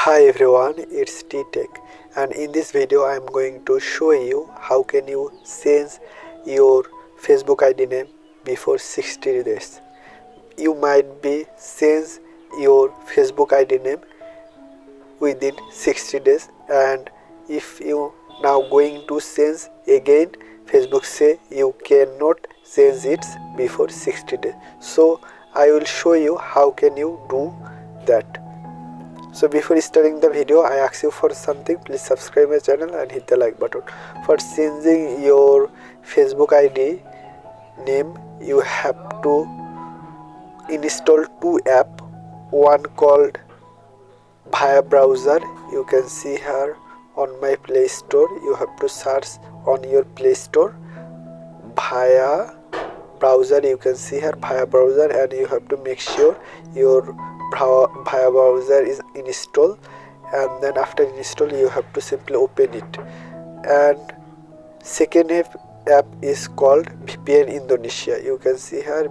Hi everyone, it's t-tech, and in this video I am going to show you how can you change your Facebook ID name before 60 days. You might be change your Facebook ID name within 60 days, and if you now going to change again, Facebook say you cannot change it before 60 days. So I will show you how can you do that. So before starting the video, I ask you for something. Please subscribe my channel and hit the like button. For changing your Facebook ID name, you have to install two apps. One called Via Browser. You can see here on my Play Store. You have to search on your Play Store Via Browser. You can see here Via Browser, and you have to make sure your Via Browser is installed, and then after install you have to simply open it. And second app is called VPN Indonesia. You can see here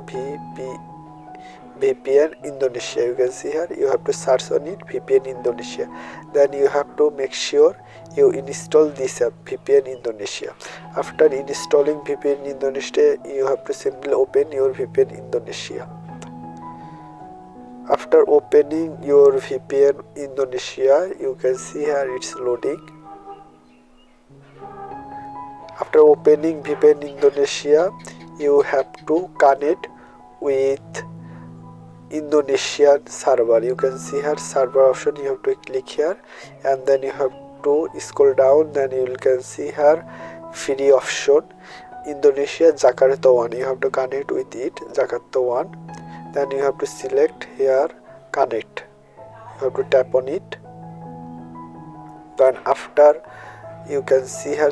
VPN Indonesia. You can see here you have to search on it VPN Indonesia. Then you have to make sure you install this app VPN Indonesia. After installing VPN Indonesia, you have to simply open your VPN Indonesia. After opening your VPN Indonesia, you can see here it's loading. After opening VPN Indonesia, you have to connect with Indonesian server. You can see here server option. You have to click here, and then you have to scroll down. Then you can see here free option Indonesia Jakarta one. You have to connect with it Jakarta one. Then you have to select here connect. You have to tap on it. Then after you can see here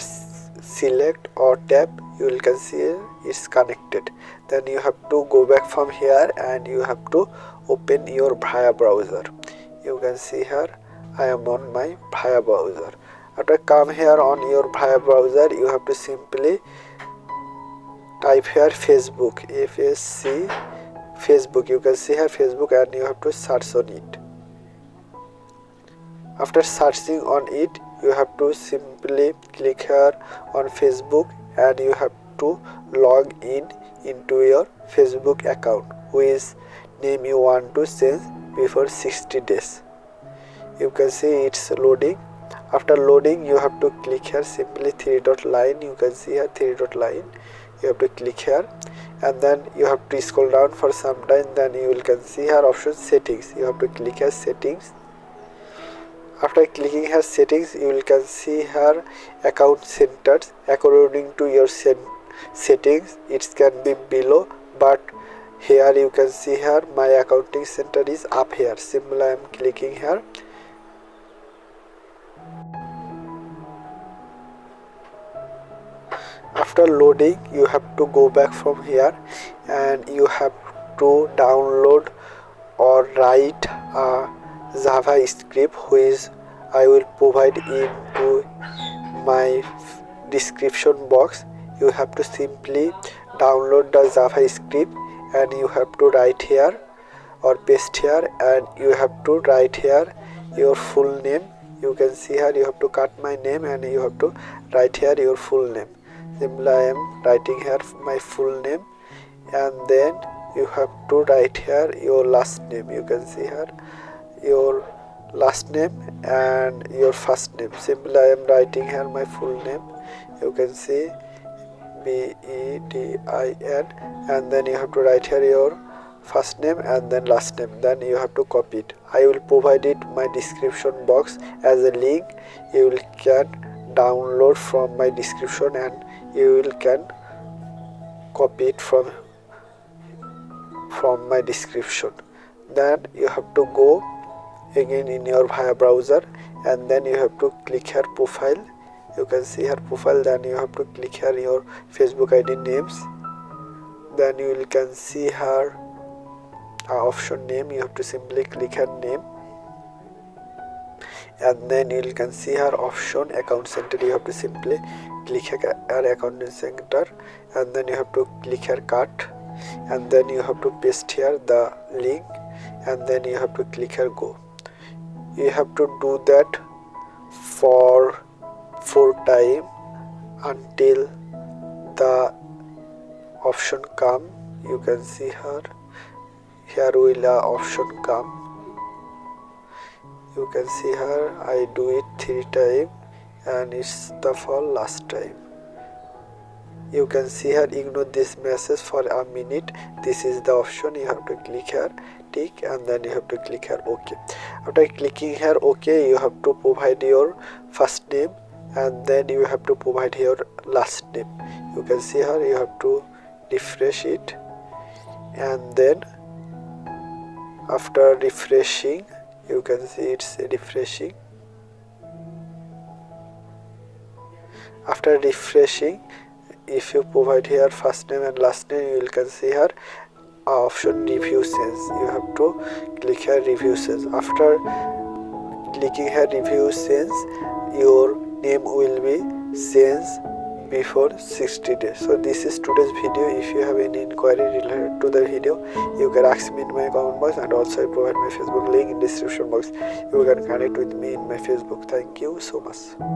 select or tap, you can see it's connected. Then you have to go back from here, and you have to open your Via Browser. You can see here I am on my Via Browser. After come here on your Via Browser, you have to simply type here Facebook, FSC Facebook. You can see here Facebook, and you have to search on it. After searching on it, you have to simply click here on Facebook, and you have to log in into your Facebook account whose name you want to change before 60 days. You can see it's loading. After loading, you have to click here simply three dot line. You can see here three dot line. You have to click here, and then you have to scroll down for some time. Then you can see here option settings. You have to click here settings. After clicking here settings, you can see here account centers. According to your settings, it can be below, but here you can see here my accounting center is up here. Similarly, I am clicking here. After loading, you have to go back from here, and you have to download or write a Java script, which I will provide into my description box. You have to simply download the Java script, and you have to write here or paste here, and you have to write here your full name. You can see here you have to cut my name, and you have to write here your full name. Similarly, I am writing here my full name, and then you have to write here your last name. You can see here your last name and your first name. Similarly, I am writing here my full name. You can see B-E-D-I-N, and then you have to write here your first name and then last name. Then you have to copy it. I will provide it my description box as a link. You can download from my description, and you can copy it from my description. Then you have to go again in your Via Browser, and then you have to click here profile. You can see here profile. Then you have to click here your Facebook ID names. Then you can see here option name. You have to simply click here name, and then you can see her option account center. You have to simply click her account center, and then you have to click her cut, and then you have to paste here the link, and then you have to click here go. you have to do that for 4 time until the option come. You can see here will a option come. You can see here I do it 3 time and it's the for last time. You can see here ignore this message for a minute. This is the option. You have to click here tick and then you have to click here OK. After clicking here OK, you have to provide your first name and then you have to provide your last name. You can see here you have to refresh it, and then after refreshing you can see it's refreshing. After refreshing, if you provide here first name and last name, you can see here option review sense. You have to click here review sense. After clicking here review sense, your name will be changed before 60 days. So this is today's video. If you have any inquiry related to the video, you can ask me in my comment box, and also I provide my Facebook link in description box. You can connect with me in my Facebook. Thank you so much.